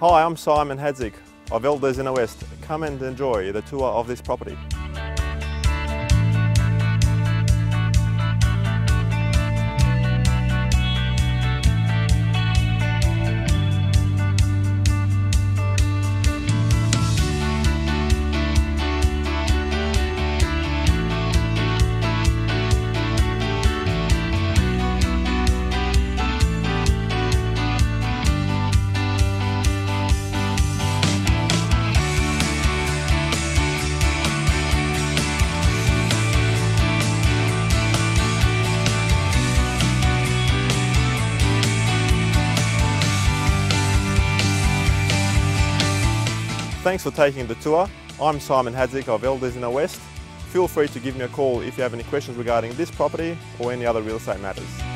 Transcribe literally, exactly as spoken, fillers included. Hi, I'm Simon Hadzic of Elders Inner West. Come and enjoy the tour of this property. Thanks for taking the tour. I'm Simon Hadzic of Elders Inner West. Feel free to give me a call if you have any questions regarding this property or any other real estate matters.